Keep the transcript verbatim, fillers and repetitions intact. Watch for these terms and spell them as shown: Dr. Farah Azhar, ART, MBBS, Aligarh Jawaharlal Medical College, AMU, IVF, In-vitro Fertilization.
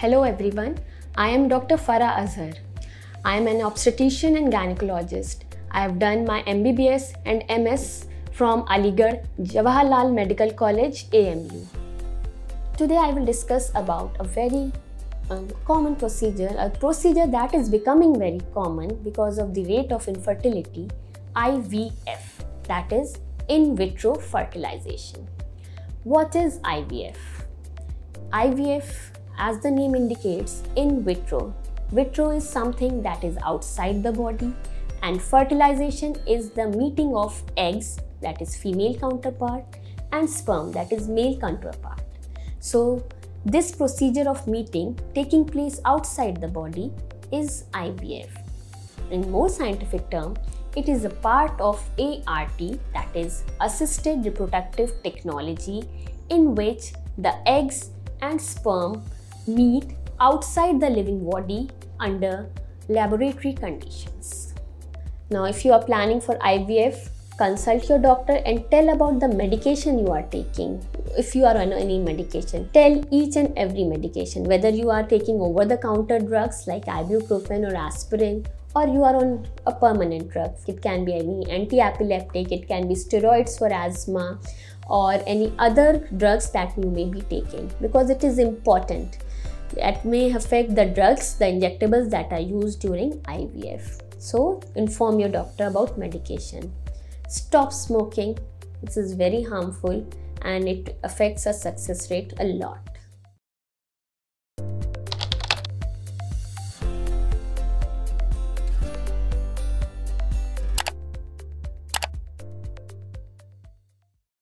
Hello everyone, I am Doctor Farah Azhar. I am an obstetrician and gynecologist. I have done my M B B S and M S from Aligarh Jawaharlal Medical College, A M U. Today I will discuss about a very um, common procedure, a procedure that is becoming very common because of the rate of infertility, I V F, that is in vitro fertilization. What is I V F? I V F, as the name indicates, in vitro. Vitro is something that is outside the body, and fertilization is the meeting of eggs, that is female counterpart, and sperm, that is male counterpart. So this procedure of meeting taking place outside the body is I V F. In more scientific term, it is a part of A R T, that is assisted reproductive technology, in which the eggs and sperm meet outside the living body under laboratory conditions. Now, if you are planning for I V F, consult your doctor and tell about the medication you are taking. If you are on any medication, tell each and every medication, whether you are taking over-the-counter drugs like ibuprofen or aspirin, or you are on a permanent drug. It can be any anti-epileptic, it can be steroids for asthma, or any other drugs that you may be taking, because it is important. That may affect the drugs, the injectables that are used during I V F. So inform your doctor about medication. Stop smoking. This is very harmful and it affects our success rate a lot.